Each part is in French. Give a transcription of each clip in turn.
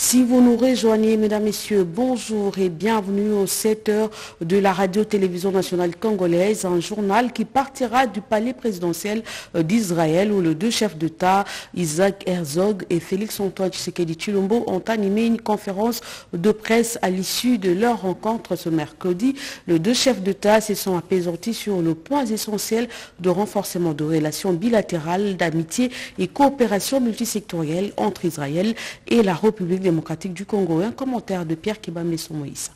Si vous nous rejoignez, mesdames, messieurs, bonjour et bienvenue aux 7h de la radio-télévision nationale congolaise, un journal qui partira du palais présidentiel d'Israël où les deux chefs d'État, Isaac Herzog et Félix Antoine Tshisekedi Tshilombo, ont animé une conférence de presse à l'issue de leur rencontre ce mercredi. Les deux chefs d'État se sont apaisantis sur le point essentiel de renforcement de relations bilatérales, d'amitié et coopération multisectorielle entre Israël et la République démocratique du Congo. Un commentaire de Pierre Kibamleson Moïse.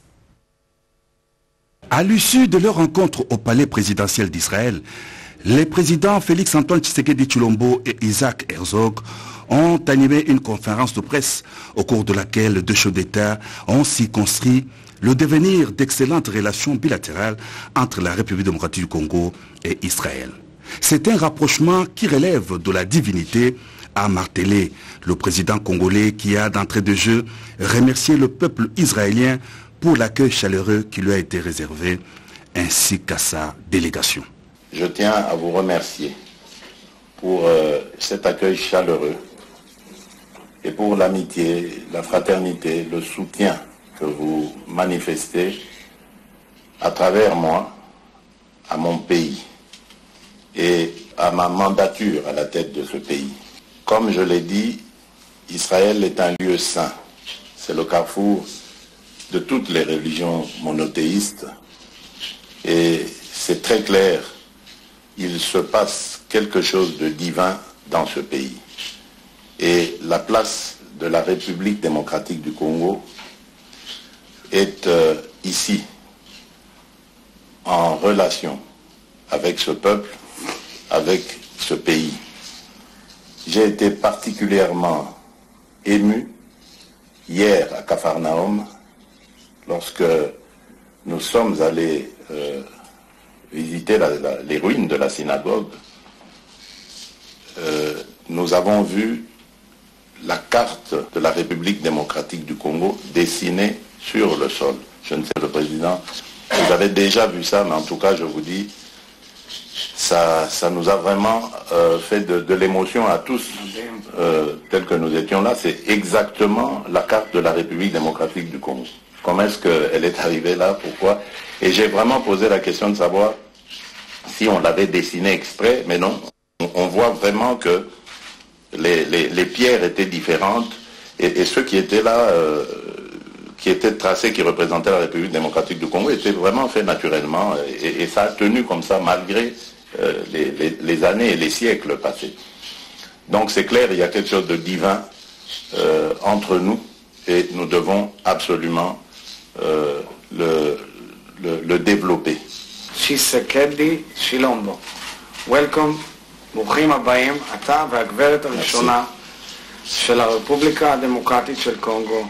À l'issue de leur rencontre au palais présidentiel d'Israël, les présidents Félix Antoine Tshisekedi Tshilombo et Isaac Herzog ont animé une conférence de presse au cours de laquelle les deux chefs d'État ont circonscrit le devenir d'excellentes relations bilatérales entre la République démocratique du Congo et Israël. C'est un rapprochement qui relève de la divinité, a martelé le président congolais qui a d'entrée de jeu remercié le peuple israélien pour l'accueil chaleureux qui lui a été réservé, ainsi qu'à sa délégation. Je tiens à vous remercier pour cet accueil chaleureux et pour l'amitié, la fraternité, le soutien que vous manifestez à travers moi, à mon pays et à ma mandature à la tête de ce pays. Comme je l'ai dit, Israël est un lieu saint. C'est le carrefour de toutes les religions monothéistes. Et c'est très clair, il se passe quelque chose de divin dans ce pays. Et la place de la République démocratique du Congo est ici, en relation avec ce peuple, avec ce pays. J'ai été particulièrement ému hier à Capharnaüm lorsque nous sommes allés visiter les ruines de la synagogue. Nous avons vu la carte de la République démocratique du Congo dessinée sur le sol. Je ne sais, le président, vous avez déjà vu ça, mais en tout cas, je vous dis, Ça nous a vraiment fait de l'émotion à tous, tels que nous étions là. C'est exactement la carte de la République démocratique du Congo. Comment est-ce qu'elle est arrivée là? Pourquoi? Et j'ai vraiment posé la question de savoir si on l'avait dessinée exprès, mais non. On voit vraiment que les pierres étaient différentes et ceux qui étaient là, qui étaient tracés, qui représentaient la République démocratique du Congo, étaient vraiment faits naturellement et ça a tenu comme ça malgré les années et les siècles passés. Donc c'est clair, il y a quelque chose de divin entre nous et nous devons absolument le développer. Tshisekedi Tshilombo, welcome, Boukhim Abayim, Ata Vagveret Rishona, de la République démocratique du Congo.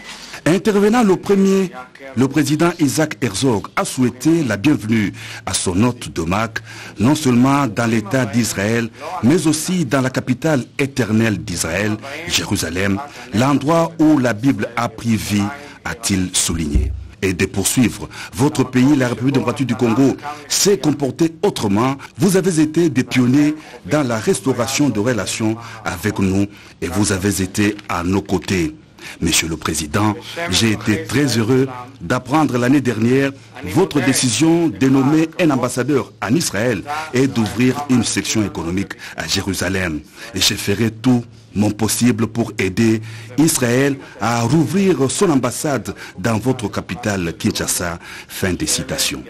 Intervenant le premier, le président Isaac Herzog a souhaité la bienvenue à son hôte de marque, non seulement dans l'État d'Israël, mais aussi dans la capitale éternelle d'Israël, Jérusalem, l'endroit où la Bible a pris vie, a-t-il souligné. Et de poursuivre, votre pays, la République démocratique du Congo, s'est comporté autrement. Vous avez été des pionniers dans la restauration de relations avec nous et vous avez été à nos côtés. Monsieur le Président, j'ai été très heureux d'apprendre l'année dernière votre décision de nommer un ambassadeur en Israël et d'ouvrir une section économique à Jérusalem. Et je ferai tout mon possible pour aider Israël à rouvrir son ambassade dans votre capitale Kinshasa. Fin de citation.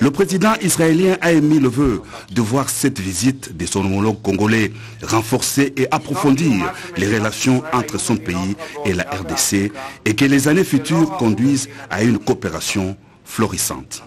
Le président israélien a émis le vœu de voir cette visite de son homologue congolais renforcer et approfondir les relations entre son pays et la RDC et que les années futures conduisent à une coopération florissante.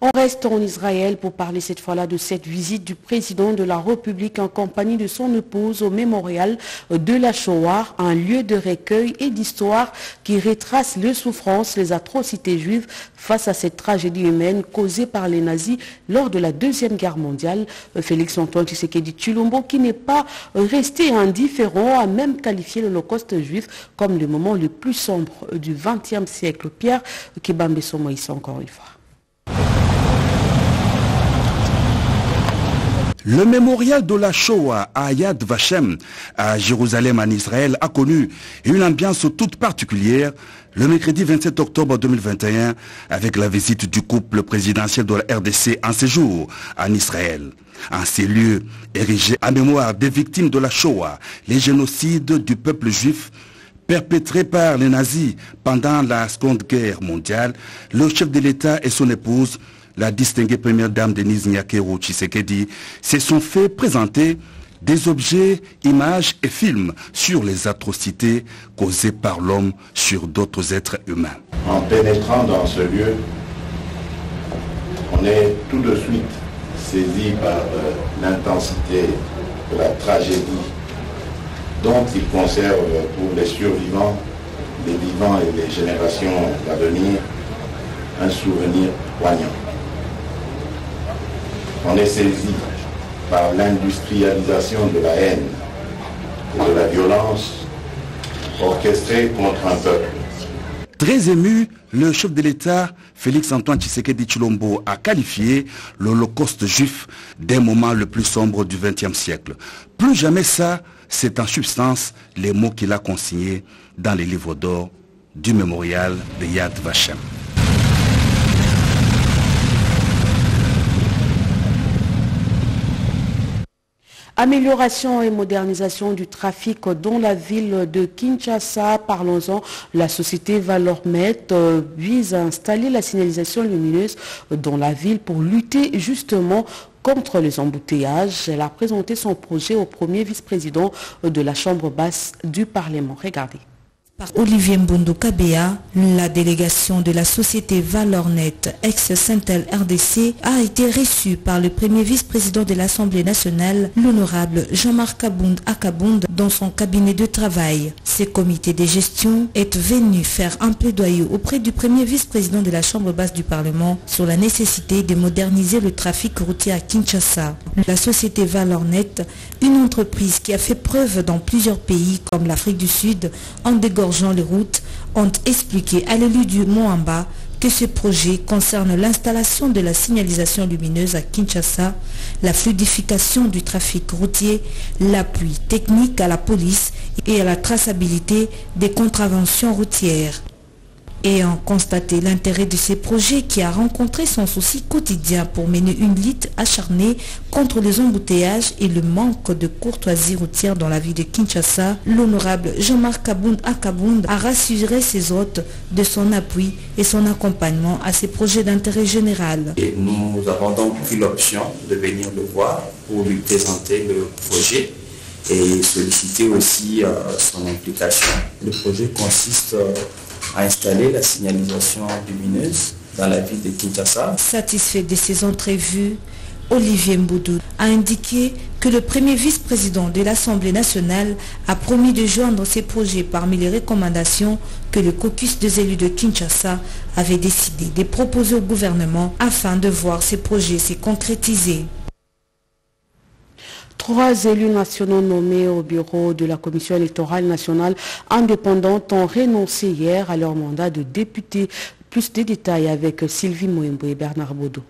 On reste en Israël pour parler cette fois-là de cette visite du président de la République en compagnie de son épouse au mémorial de la Shoah, un lieu de recueil et d'histoire qui retrace les souffrances, les atrocités juives face à cette tragédie humaine causée par les nazis lors de la Deuxième Guerre mondiale. Félix Antoine Tshisekedi Tshilombo, qui n'est pas resté indifférent, a même qualifié l'Holocauste juif comme le moment le plus sombre du XXe siècle. Pierre Kibambeso Moïse, encore une fois. Le mémorial de la Shoah à Yad Vashem, à Jérusalem en Israël, a connu une ambiance toute particulière le mercredi 27 octobre 2021 avec la visite du couple présidentiel de la RDC en séjour en Israël. En ces lieux érigés en mémoire des victimes de la Shoah, les génocides du peuple juif perpétrés par les nazis pendant la Seconde Guerre mondiale, le chef de l'État et son épouse, la distinguée première dame Denise Nyakeru Tshisekedi, se sont fait présenter des objets, images et films sur les atrocités causées par l'homme sur d'autres êtres humains. En pénétrant dans ce lieu, on est tout de suite saisi par l'intensité de la tragédie dont il conserve pour les survivants, les vivants et les générations à venir, un souvenir poignant. On est saisi par l'industrialisation de la haine et de la violence orchestrée contre un peuple. Très ému, le chef de l'État, Félix Antoine Tshisekedi Tshilombo, a qualifié l'Holocauste juif des moments les plus sombres du XXe siècle. Plus jamais ça, c'est en substance les mots qu'il a consignés dans les livres d'or du mémorial de Yad Vashem. Amélioration et modernisation du trafic dans la ville de Kinshasa, parlons-en. La société Valornet vise à installer la signalisation lumineuse dans la ville pour lutter justement contre les embouteillages. Elle a présenté son projet au premier vice-président de la Chambre basse du Parlement. Regardez. Par Olivier Mwindemukalen, la délégation de la société Valornet, ex-Sentel RDC, a été reçue par le premier vice-président de l'Assemblée nationale, l'honorable Jean-Marc Kabund-a-Kabund, dans son cabinet de travail. Ce comité de gestion est venu faire un plaidoyer auprès du premier vice-président de la Chambre basse du Parlement sur la nécessité de moderniser le trafic routier à Kinshasa. La société Valornet, une entreprise qui a fait preuve dans plusieurs pays comme l'Afrique du Sud, en dégorgeant les routes, ont expliqué à l'élu du Moamba que ce projet concerne l'installation de la signalisation lumineuse à Kinshasa, la fluidification du trafic routier, l'appui technique à la police et à la traçabilité des contraventions routières. Ayant constaté l'intérêt de ce projet qui a rencontré son souci quotidien pour mener une lutte acharnée contre les embouteillages et le manque de courtoisie routière dans la ville de Kinshasa, l'honorable Jean-Marc Kabund-a-Kabund a rassuré ses hôtes de son appui et son accompagnement à ces projets d'intérêt général. Et nous avons donc pris l'option de venir le voir pour lui présenter le projet et solliciter aussi son implication. Le projet consiste à installer la signalisation lumineuse dans la ville de Kinshasa. Satisfait de ces entrevues, Olivier Mboudou a indiqué que le premier vice-président de l'Assemblée nationale a promis de joindre ses projets parmi les recommandations que le caucus des élus de Kinshasa avait décidé de proposer au gouvernement afin de voir ces projets se concrétiser. Trois élus nationaux nommés au bureau de la Commission électorale nationale indépendante ont renoncé hier à leur mandat de député. Plus de détails avec Sylvie Moembo et Bernard Baudot.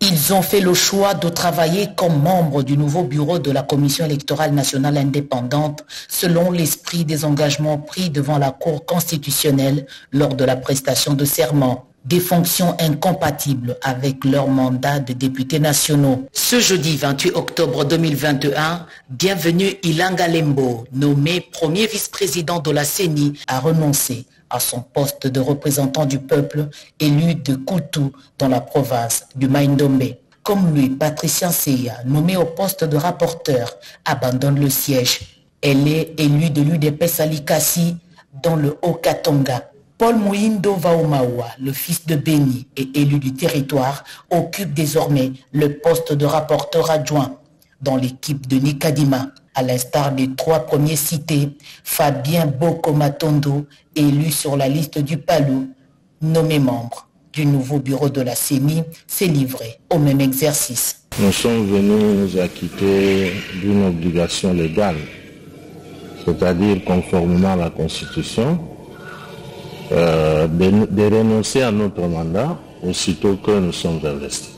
Ils ont fait le choix de travailler comme membres du nouveau bureau de la Commission électorale nationale indépendante selon l'esprit des engagements pris devant la Cour constitutionnelle lors de la prestation de serment. Des fonctions incompatibles avec leur mandat de députés nationaux. Ce jeudi 28 octobre 2021, bienvenue Ilan Galembo, nommé premier vice-président de la CENI, a renoncé à son poste de représentant du peuple élu de Koutou dans la province du Maïndombe. Comme lui, Patricien Seya, nommé au poste de rapporteur, abandonne le siège. Elle est élue de l'UDPS à Likasi dans le Haut-Katanga. Paul Mouindo Vaomaoua, le fils de Béni et élu du territoire, occupe désormais le poste de rapporteur adjoint dans l'équipe de Nikadima. À l'instar des trois premiers cités, Fabien Bokomatondo, élu sur la liste du Palou, nommé membre du nouveau bureau de la CENI, s'est livré au même exercice. Nous sommes venus nous acquitter d'une obligation légale, c'est-à-dire conformément à la Constitution, de renoncer à notre mandat aussitôt que nous sommes investis.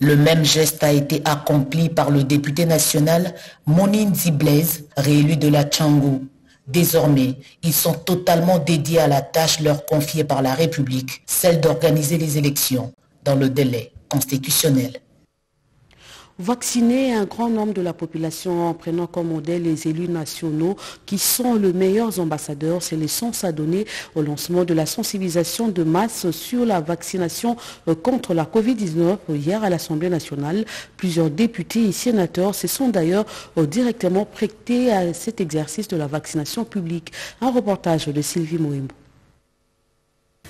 Le même geste a été accompli par le député national Monindi Blaise, réélu de la Tchango. Désormais, ils sont totalement dédiés à la tâche leur confiée par la République, celle d'organiser les élections dans le délai constitutionnel. Vacciner un grand nombre de la population en prenant comme modèle les élus nationaux qui sont les meilleurs ambassadeurs, c'est le sens à donner au lancement de la sensibilisation de masse sur la vaccination contre la Covid-19 hier à l'Assemblée nationale. Plusieurs députés et sénateurs se sont d'ailleurs directement prêtés à cet exercice de la vaccination publique. Un reportage de Sylvie Mohimbo.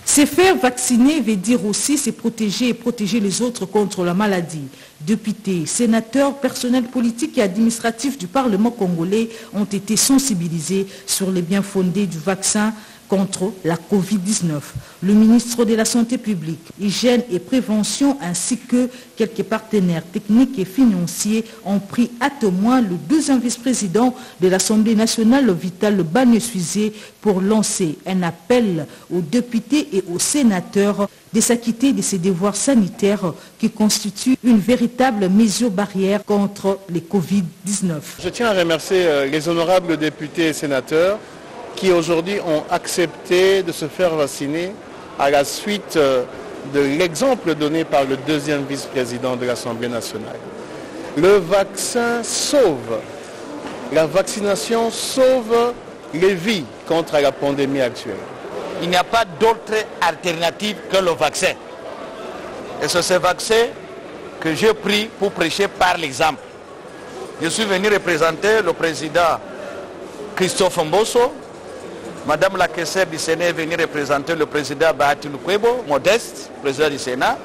Se faire vacciner veut dire aussi se protéger et protéger les autres contre la maladie. Députés, sénateurs, personnels politiques et administratifs du Parlement congolais ont été sensibilisés sur les biens fondés du vaccin contre la Covid-19. Le ministre de la Santé publique, Hygiène et Prévention ainsi que quelques partenaires techniques et financiers ont pris à témoin le deuxième vice-président de l'Assemblée nationale, Vital Bagne-Suizé, pour lancer un appel aux députés et aux sénateurs de s'acquitter de ces devoirs sanitaires qui constituent une véritable mesure barrière contre les Covid-19. Je tiens à remercier les honorables députés et sénateurs qui aujourd'hui ont accepté de se faire vacciner à la suite de l'exemple donné par le deuxième vice-président de l'Assemblée nationale. Le vaccin sauve, la vaccination sauve les vies contre la pandémie actuelle. Il n'y a pas d'autre alternative que le vaccin. Et c'est ce vaccin que j'ai pris pour prêcher par l'exemple. Je suis venu représenter le président Christophe Mbosso. Madame la Classep du Sénat est venue représenter le président Bahati Nukwebo, modeste, président du Sénat,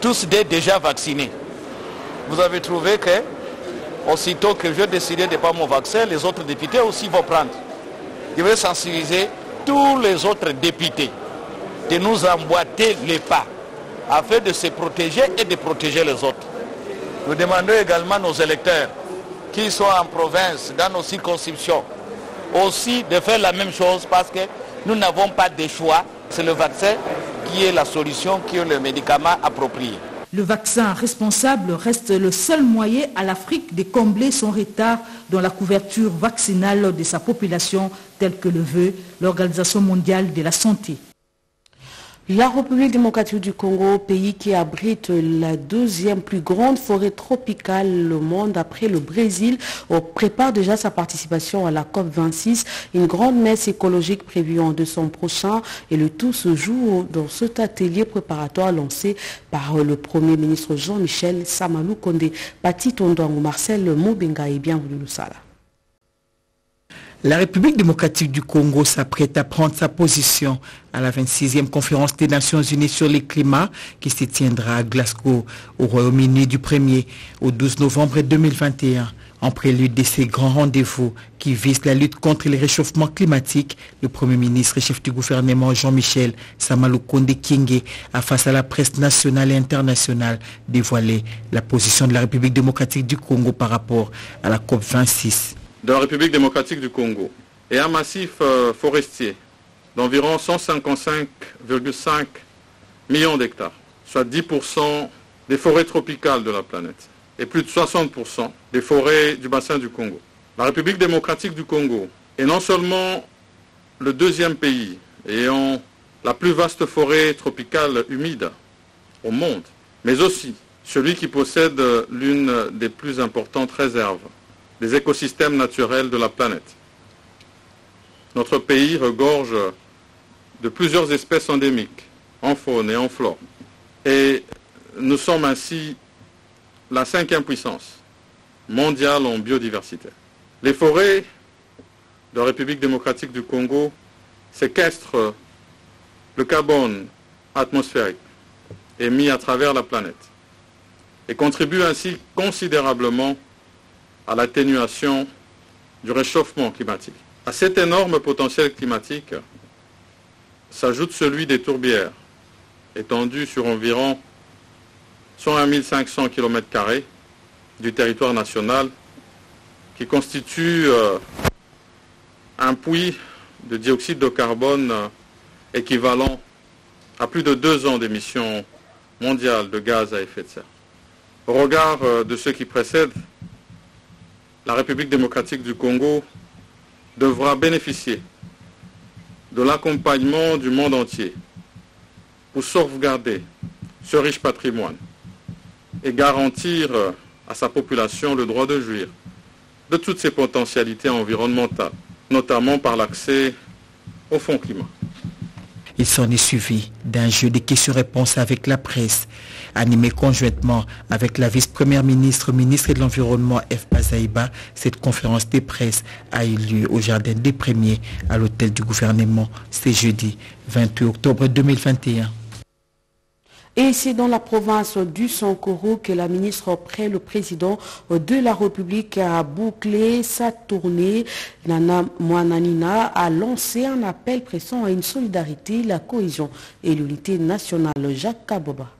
tous deux déjà vaccinés. Vous avez trouvé que, aussitôt que j'ai décidé de prendre mon vaccin, les autres députés aussi vont prendre. Je vais sensibiliser tous les autres députés de nous emboîter les pas afin de se protéger et de protéger les autres. Nous demandons également à nos électeurs qui sont en province, dans nos circonscriptions, aussi de faire la même chose parce que nous n'avons pas de choix. C'est le vaccin qui est la solution, qui est le médicament approprié. Le vaccin responsable reste le seul moyen à l'Afrique de combler son retard dans la couverture vaccinale de sa population, telle que le veut l'Organisation mondiale de la santé. La République démocratique du Congo, pays qui abrite la deuxième plus grande forêt tropicale au monde après le Brésil, prépare déjà sa participation à la COP26, une grande messe écologique prévue en décembre prochain et le tout se joue dans cet atelier préparatoire lancé par le Premier ministre Jean-Michel Sama Lukonde. Pati Tondouangou, Marcel Mobenga et bienvenue Lusala. La République démocratique du Congo s'apprête à prendre sa position à la 26e conférence des Nations Unies sur le climat qui se tiendra à Glasgow au Royaume-Uni du 1er au 12 novembre 2021. En prélude de ces grands rendez-vous qui visent la lutte contre le réchauffement climatique, le Premier ministre et chef du gouvernement Jean-Michel Sama Lukonde Kyenge a face à la presse nationale et internationale dévoilé la position de la République démocratique du Congo par rapport à la COP26. De la République démocratique du Congo et un massif forestier d'environ 155,5 millions d'hectares, soit 10% des forêts tropicales de la planète et plus de 60% des forêts du bassin du Congo. La République démocratique du Congo est non seulement le deuxième pays ayant la plus vaste forêt tropicale humide au monde, mais aussi celui qui possède l'une des plus importantes réserves des écosystèmes naturels de la planète. Notre pays regorge de plusieurs espèces endémiques, en faune et en flore. Et nous sommes ainsi la 5e puissance mondiale en biodiversité. Les forêts de la République démocratique du Congo séquestrent le carbone atmosphérique émis à travers la planète et contribuent ainsi considérablement à l'atténuation du réchauffement climatique. À cet énorme potentiel climatique s'ajoute celui des tourbières, étendues sur environ 101 500 km² du territoire national, qui constitue un puits de dioxyde de carbone équivalent à plus de 2 ans d'émissions mondiales de gaz à effet de serre. Au regard de ceux qui précèdent, la République démocratique du Congo devra bénéficier de l'accompagnement du monde entier pour sauvegarder ce riche patrimoine et garantir à sa population le droit de jouir de toutes ses potentialités environnementales, notamment par l'accès au fonds climat. Il s'en est suivi d'un jeu de questions-réponses avec la presse, animé conjointement avec la vice-première ministre, ministre de l'Environnement F. Bazaïba. Cette conférence des presses a eu lieu au Jardin des Premiers, à l'hôtel du gouvernement, ce jeudi 28 octobre 2021. Et c'est dans la province du Sankuru que la ministre auprès le président de la République a bouclé sa tournée. Nana Mwananina a lancé un appel pressant à une solidarité, la cohésion et l'unité nationale. Jacques Kaboba.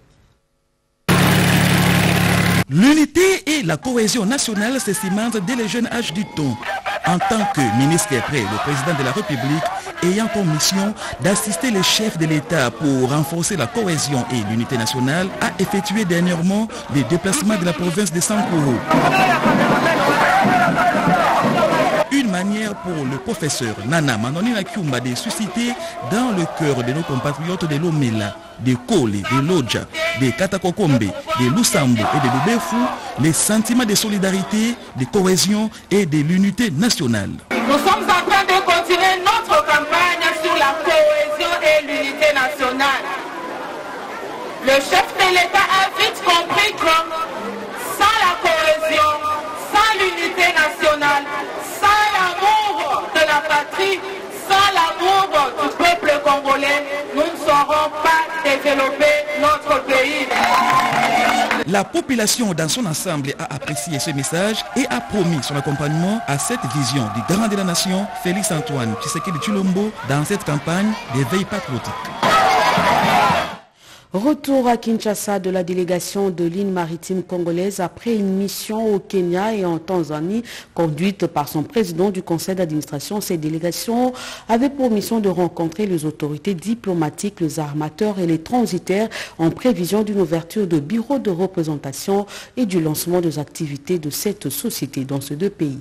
L'unité et la cohésion nationale se cimentent dès le jeune âge du temps. En tant que ministre près le président de la République, ayant pour mission d'assister les chefs de l'État pour renforcer la cohésion et l'unité nationale, a effectué dernièrement des déplacements de la province de Sankuru. Une manière pour le professeur Nana Mwananina Kyumba de susciter dans le cœur de nos compatriotes de Lomela, de Kole, de Lodja, de Katakokombe, de Lusambo et de Lubefu les sentiments de solidarité, de cohésion et de l'unité nationale. Nous sommes en train de continuer notre campagne sur la cohésion et l'unité nationale. Le chef de l'État a vite compris que sans la cohésion, sans l'unité nationale, sans l'amour de la patrie, sans l'amour du peuple congolais, nous ne saurons pas développer notre pays. La population dans son ensemble a apprécié ce message et a promis son accompagnement à cette vision du grand de la nation, Félix Antoine Tshisekedi Tshilombo, dans cette campagne d'éveil patriotique. Retour à Kinshasa de la délégation de l'île maritime congolaise après une mission au Kenya et en Tanzanie conduite par son président du conseil d'administration. Cette délégation avait pour mission de rencontrer les autorités diplomatiques, les armateurs et les transitaires en prévision d'une ouverture de bureaux de représentation et du lancement des activités de cette société dans ces deux pays.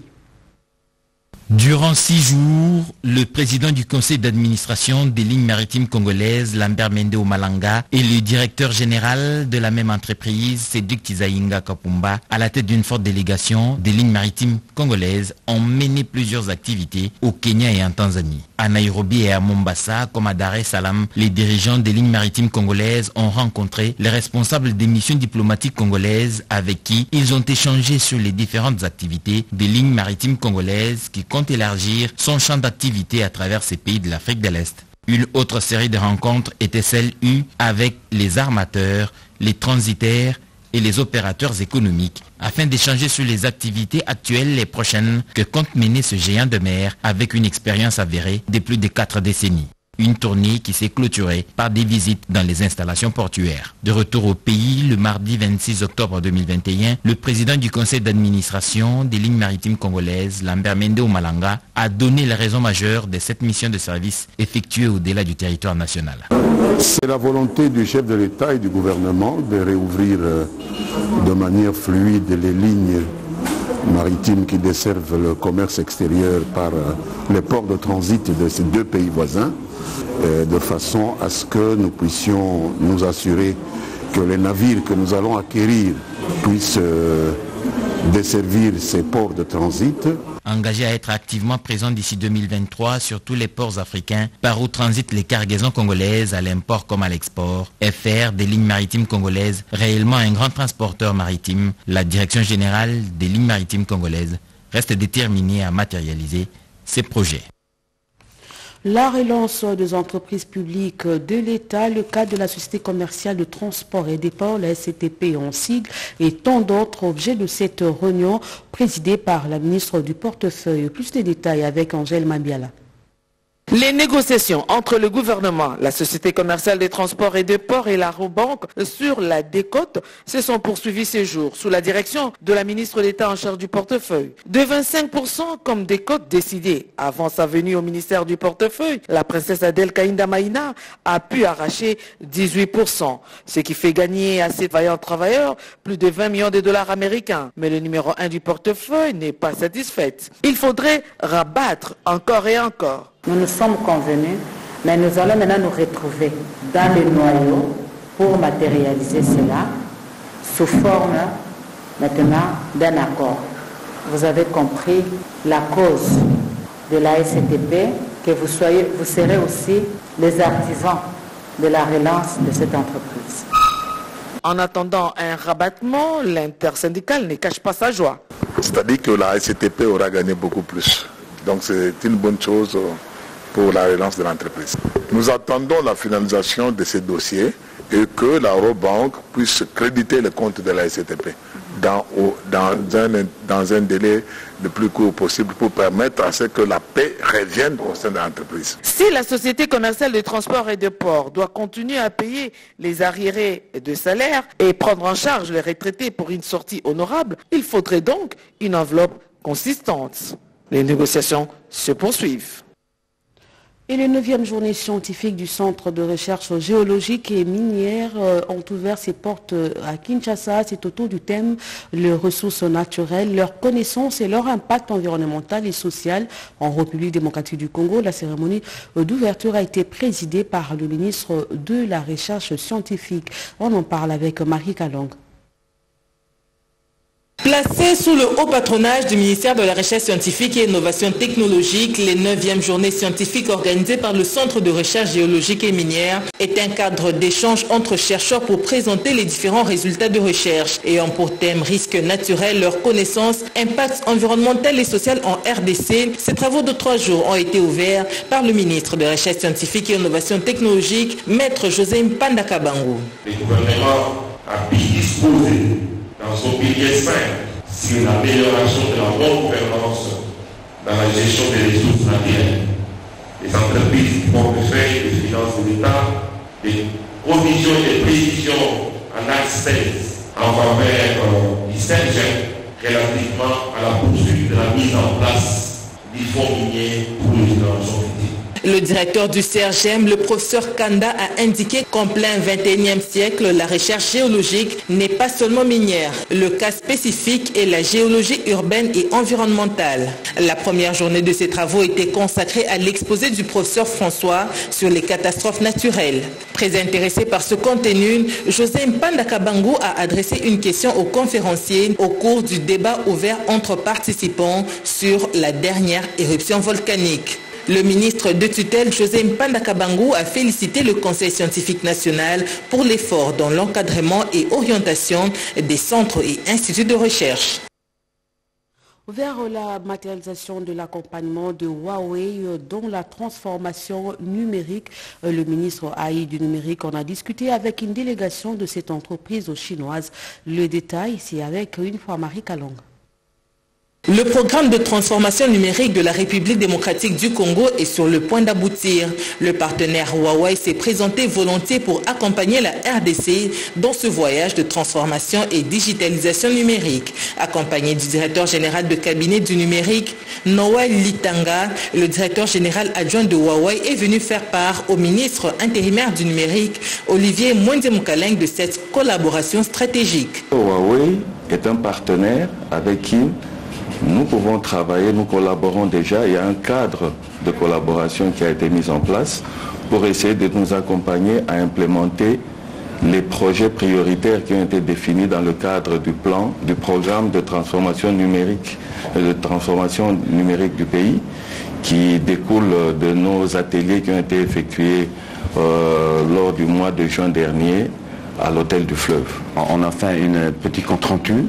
Durant 6 jours, le président du conseil d'administration des lignes maritimes congolaises, Lambert Mendeo Malanga, et le directeur général de la même entreprise, Séduc Tizaïnga Kapumba, à la tête d'une forte délégation des lignes maritimes congolaises, ont mené plusieurs activités au Kenya et en Tanzanie. À Nairobi et à Mombasa, comme à Dar es Salaam, les dirigeants des lignes maritimes congolaises ont rencontré les responsables des missions diplomatiques congolaises avec qui ils ont échangé sur les différentes activités des lignes maritimes congolaises qui compte élargir son champ d'activité à travers ces pays de l'Afrique de l'Est. Une autre série de rencontres était celle eue avec les armateurs, les transitaires et les opérateurs économiques afin d'échanger sur les activités actuelles et prochaines que compte mener ce géant de mer avec une expérience avérée de plus de 4 décennies. Une tournée qui s'est clôturée par des visites dans les installations portuaires. De retour au pays, le mardi 26 octobre 2021, le président du conseil d'administration des lignes maritimes congolaises, Lambert Mendeo Malanga, a donné les raisons majeures de cette mission de service effectuée au-delà du territoire national. C'est la volonté du chef de l'État et du gouvernement de réouvrir de manière fluide les lignes maritimes qui desservent le commerce extérieur par les ports de transit de ces deux pays voisins, de façon à ce que nous puissions nous assurer que les navires que nous allons acquérir puissent desservir ces ports de transit. Engagé à être activement présent d'ici 2023 sur tous les ports africains par où transitent les cargaisons congolaises à l'import comme à l'export, FR des lignes maritimes congolaises, réellement un grand transporteur maritime, la direction générale des lignes maritimes congolaises reste déterminée à matérialiser ces projets. La relance des entreprises publiques de l'État, le cas de la Société commerciale de transport et déport, la SCTP en sigle, et tant d'autres objets de cette réunion présidée par la ministre du portefeuille. Plus de détails avec Angèle Mabiala. Les négociations entre le gouvernement, la Société commerciale des transports et des ports et la Robanque sur la décote se sont poursuivies ces jours sous la direction de la ministre d'État en charge du portefeuille. De 25% comme décote décidée avant sa venue au ministère du portefeuille, la princesse Adèle Kahinda Mayina a pu arracher 18%, ce qui fait gagner à ses vaillants travailleurs plus de 20 millions de dollars américains. Mais le numéro 1 du portefeuille n'est pas satisfaite. Il faudrait rabattre encore et encore. Nous nous sommes convenus, mais nous allons maintenant nous retrouver dans le noyau pour matérialiser cela sous forme maintenant d'un accord. Vous avez compris la cause de la STP, que vous serez aussi les artisans de la relance de cette entreprise. En attendant un rabattement, l'intersyndicale ne cache pas sa joie. C'est-à-dire que la STP aura gagné beaucoup plus. Donc c'est une bonne chose pour la relance de l'entreprise. Nous attendons la finalisation de ces dossiers et que la Robanque puisse créditer le compte de la STP dans un délai le plus court possible pour permettre à ce que la paix revienne au sein de l'entreprise. Si la Société commerciale de transport et de port doit continuer à payer les arriérés de salaire et prendre en charge les retraités pour une sortie honorable, il faudrait donc une enveloppe consistante. Les négociations se poursuivent. Et les 9e journées scientifiques du Centre de recherche géologique et minière ont ouvert ses portes à Kinshasa. C'est autour du thème « Les ressources naturelles, leurs connaissances et leur impact environnemental et social en République démocratique du Congo ». La cérémonie d'ouverture a été présidée par le ministre de la Recherche scientifique. On en parle avec Marie Kalong. Placées sous le haut patronage du ministère de la Recherche scientifique et innovation technologique, les 9e journées scientifiques organisées par le Centre de recherche géologique et minière est un cadre d'échange entre chercheurs pour présenter les différents résultats de recherche ayant pour thème risques naturels, leurs connaissances, impact environnemental et social en RDC. Ces travaux de 3 jours ont été ouverts par le ministre de la Recherche scientifique et innovation technologique, maître José Mpanda Kabangu. Le gouvernement a pu disposer dans son pilier 5, sur l'amélioration de la bonne gouvernance dans la gestion des ressources naturelles, des entreprises, du portefeuille, des finances de l'État, des conditions et des précisions en accès en faveur du CERGEN relativement à la poursuite de la mise en place du fonds minier pour les générations futures. Le directeur du CERGEM, le professeur Kanda, a indiqué qu'en plein 21e siècle, la recherche géologique n'est pas seulement minière. Le cas spécifique est la géologie urbaine et environnementale. La première journée de ces travaux était consacrée à l'exposé du professeur François sur les catastrophes naturelles. Très intéressé par ce contenu, José Mpanda Kabangu a adressé une question aux conférenciers au cours du débat ouvert entre participants sur la dernière éruption volcanique. Le ministre de tutelle, José Mpanda Kabangu, a félicité le Conseil scientifique national pour l'effort dans l'encadrement et orientation des centres et instituts de recherche. Vers la matérialisation de l'accompagnement de Huawei dans la transformation numérique, le ministre AI du numérique en a discuté avec une délégation de cette entreprise chinoise. Le détail, c'est avec une fois Marie Kalong. Le programme de transformation numérique de la République démocratique du Congo est sur le point d'aboutir. Le partenaire Huawei s'est présenté volontiers pour accompagner la RDC dans ce voyage de transformation et digitalisation numérique. Accompagné du directeur général de cabinet du numérique, Noël Litanga, le directeur général adjoint de Huawei est venu faire part au ministre intérimaire du numérique, Olivier Mwindemukalen, de cette collaboration stratégique. Huawei est un partenaire avec qui nous pouvons travailler, nous collaborons déjà. Il y a un cadre de collaboration qui a été mis en place pour essayer de nous accompagner à implémenter les projets prioritaires qui ont été définis dans le cadre du plan, du programme de transformation numérique, du pays, qui découle de nos ateliers qui ont été effectués lors du mois de juin dernier à l'hôtel du Fleuve. On a fait une petite compte rendu.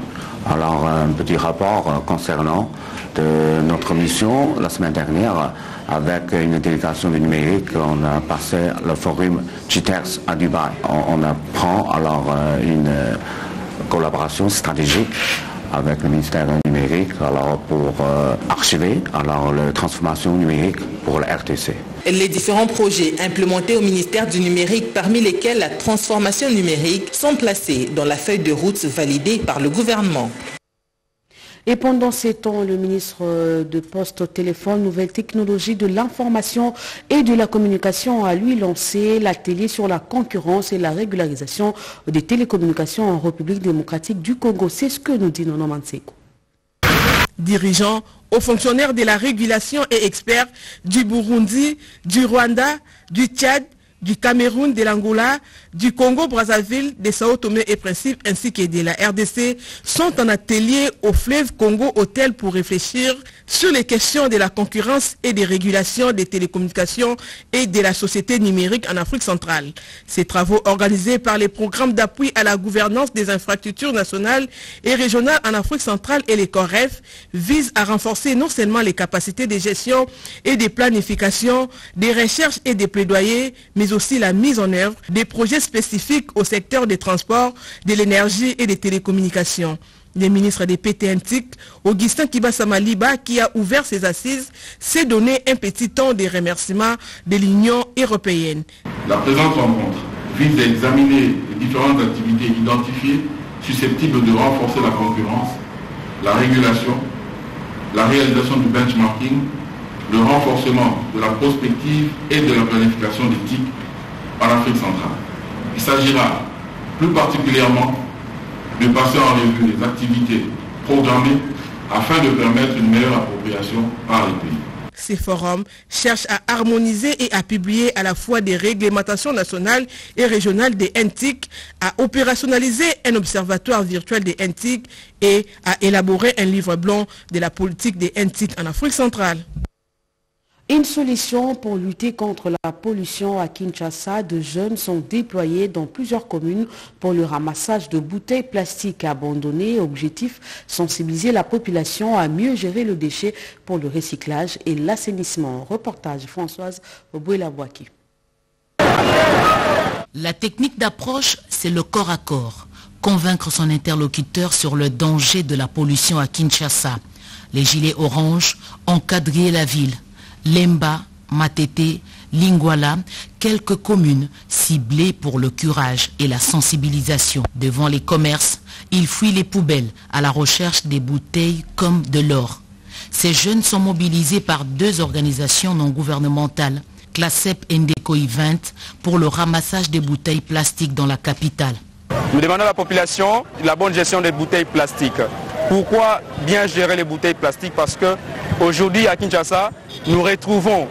Alors, un petit rapport concernant notre mission la semaine dernière avec une délégation du numérique. On a passé le forum GTERS à Dubaï. On apprend alors une collaboration stratégique avec le ministère du numérique alors pour archiver alors la transformation numérique pour la RTC. les différents projets implémentés au ministère du numérique, parmi lesquels la transformation numérique, sont placés dans la feuille de route validée par le gouvernement. Et pendant ces temps, le ministre de Poste au téléphone, nouvelles technologies de l'information et de la communication a lui lancé l'atelier sur la concurrence et la régularisation des télécommunications en République démocratique du Congo. C'est ce que nous dit Nana Mwananina. Dirigeants, aux fonctionnaires de la régulation et experts du Burundi, du Rwanda, du Tchad, du Cameroun, de l'Angola, du Congo-Brazzaville, des Sao Tomé et Principe ainsi que de la RDC sont en atelier au fleuve Congo Hôtel pour réfléchir sur les questions de la concurrence et des régulations des télécommunications et de la société numérique en Afrique centrale. Ces travaux organisés par les programmes d'appui à la gouvernance des infrastructures nationales et régionales en Afrique centrale et les COREF visent à renforcer non seulement les capacités de gestion et de planification, des recherches et des plaidoyers, mais aussi la mise en œuvre des projets spécifiques au secteur des transports, de l'énergie et des télécommunications. Le ministre des PTNTIC, Augustin Kibassamaliba, qui a ouvert ses assises, s'est donné un petit temps de remerciements de l'Union européenne. La présente rencontre vise à examiner les différentes activités identifiées susceptibles de renforcer la concurrence, la régulation, la réalisation du benchmarking, le renforcement de la prospective et de la planification des TIC en Afrique centrale. Il s'agira plus particulièrement de passer en revue les activités programmées afin de permettre une meilleure appropriation par les pays. Ces forums cherchent à harmoniser et à publier à la fois des réglementations nationales et régionales des NTIC, à opérationnaliser un observatoire virtuel des NTIC et à élaborer un livre blanc de la politique des NTIC en Afrique centrale. Une solution pour lutter contre la pollution à Kinshasa, de jeunes sont déployés dans plusieurs communes pour le ramassage de bouteilles plastiques abandonnées. Objectif, sensibiliser la population à mieux gérer le déchet pour le recyclage et l'assainissement. Reportage Françoise Obuelabouaki. La technique d'approche, c'est le corps à corps. Convaincre son interlocuteur sur le danger de la pollution à Kinshasa. Les gilets oranges ont quadrillé la ville. Lemba, Matete, Lingwala, quelques communes ciblées pour le curage et la sensibilisation. Devant les commerces, ils fuient les poubelles à la recherche des bouteilles comme de l'or. Ces jeunes sont mobilisés par deux organisations non gouvernementales, Classep et Ndecoi 20, pour le ramassage des bouteilles plastiques dans la capitale. Nous demandons à la population la bonne gestion des bouteilles plastiques. Pourquoi bien gérer les bouteilles plastiques? Parce qu'aujourd'hui à Kinshasa, nous retrouvons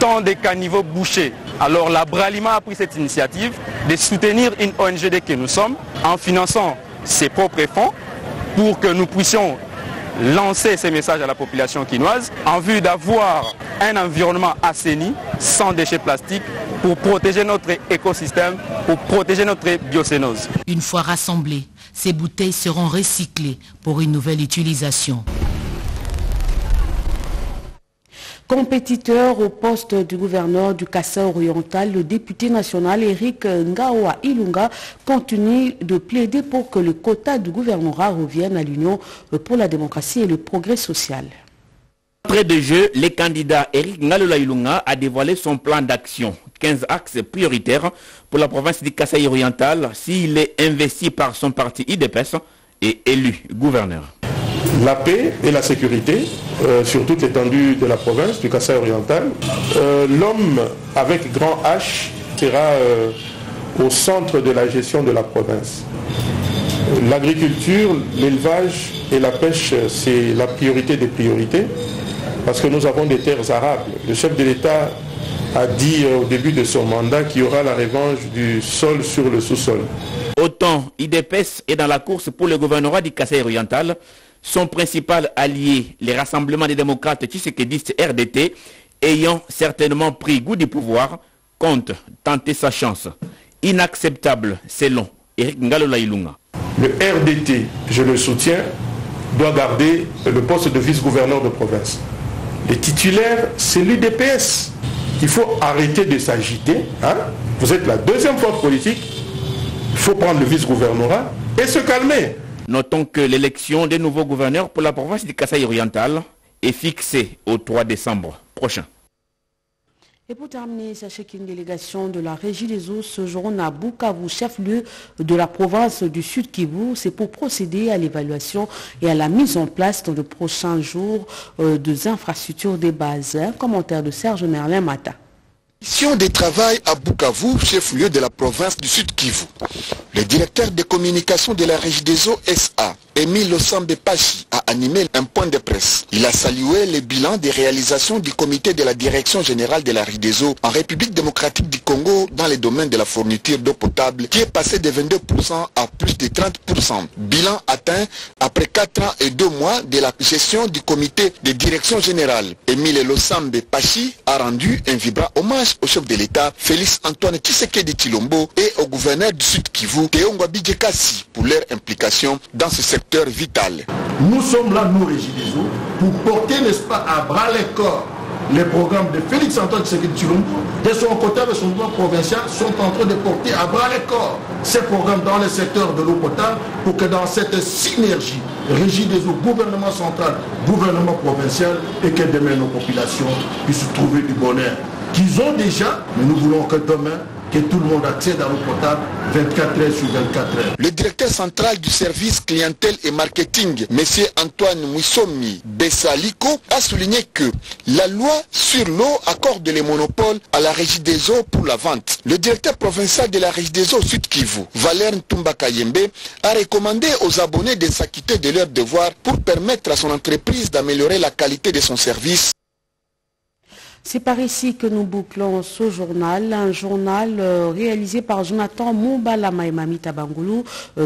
tant de caniveaux bouchés. Alors la Bralima a pris cette initiative de soutenir une ONG que nous sommes en finançant ses propres fonds pour que nous puissions lancer ces messages à la population quinoise en vue d'avoir un environnement assaini, sans déchets plastiques, pour protéger notre écosystème, pour protéger notre biocénose. Une fois rassemblés, ces bouteilles seront recyclées pour une nouvelle utilisation. Compétiteur au poste du gouverneur du Kassai-Oriental, le député national Eric Ngao Ilunga continue de plaider pour que le quota du gouvernorat revienne à l'Union pour la démocratie et le progrès social. Après de jeu, le candidat Eric Ngao Ilunga a dévoilé son plan d'action. 15 axes prioritaires pour la province du Kassai-Oriental s'il est investi par son parti UDPS et élu gouverneur. La paix et la sécurité sur toute l'étendue de la province du Kassai-Oriental. L'homme avec grand H sera au centre de la gestion de la province. L'agriculture, l'élevage et la pêche, c'est la priorité des priorités parce que nous avons des terres arables. Le chef de l'État a dit au début de son mandat qu'il y aura la revanche du sol sur le sous-sol. Autant IDPS est dans la course pour le gouvernorat du Kassai-Oriental. Son principal allié, les rassemblements des démocrates tshisekidistes RDT, ayant certainement pris goût du pouvoir, compte tenter sa chance. Inacceptable, selon Eric Ngalo Ilunga. Le RDT, je le soutiens, doit garder le poste de vice-gouverneur de province. Les titulaires, c'est l'UDPS. Il faut arrêter de s'agiter. Hein? Vous êtes la deuxième force politique. Il faut prendre le vice-gouvernorat et se calmer. Notons que l'élection des nouveaux gouverneurs pour la province du Kassai-Oriental est fixée au 3 décembre prochain. Et pour terminer, sachez qu'une délégation de la Régie des eaux se journe à Bukavu, chef-lieu de la province du Sud Kivu. C'est pour procéder à l'évaluation et à la mise en place dans de prochains jours des infrastructures des bases. Un commentaire de Serge Merlin Mata. Mission de travail à Bukavu, chef-lieu de la province du Sud Kivu. Le directeur des communications de la Régie des eaux SA, Émile Osambe Pachi, a animé un point de presse. Il a salué le bilan des réalisations du comité de la direction générale de la Régie des eaux en République démocratique du Congo dans les domaines de la fourniture d'eau potable qui est passé de 22% à plus de 30%. Bilan atteint après 4 ans et 2 mois de la gestion du comité de direction générale. Émile Osambe Pachi a rendu un vibrant hommage au chef de l'État, Félix Antoine Tshisekedi Tshilombo, et au gouverneur du Sud Kivu, Teongwa Bidjekasi, pour leur implication dans ce secteur vital. Nous sommes là, nous, Régie des eaux, pour porter, n'est-ce pas, à bras les corps les programmes de Félix Antoine Tshisekedi Tshilombo, de son côté avec son droit provincial, sont en train de porter à bras les corps ces programmes dans le secteur de l'eau potable pour que dans cette synergie, Régie des eaux, gouvernement central, gouvernement provincial, et que demain nos populations puissent trouver du bonheur. Qu'ils ont déjà, mais nous voulons que demain, que tout le monde accède à l'eau potable 24 heures sur 24 heures. Le directeur central du service clientèle et marketing, M. Antoine Mouissomi Bessaliko, a souligné que la loi sur l'eau accorde les monopoles à la Régie des eaux pour la vente. Le directeur provincial de la Régie des eaux Sud Kivu, Valère Ntumba Kayembe, a recommandé aux abonnés de s'acquitter de leurs devoirs pour permettre à son entreprise d'améliorer la qualité de son service. C'est par ici que nous bouclons ce journal, un journal réalisé par Jonathan Moubalama et Mami Tabangoulou,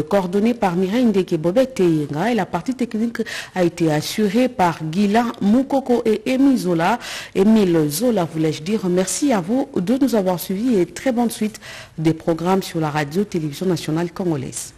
coordonné par Mireille Ndekebobek Teyenga. Et la partie technique a été assurée par Guilain Moukoko et Émile Zola, voulais-je dire. Merci à vous de nous avoir suivis et très bonne suite des programmes sur la radio-télévision nationale congolaise.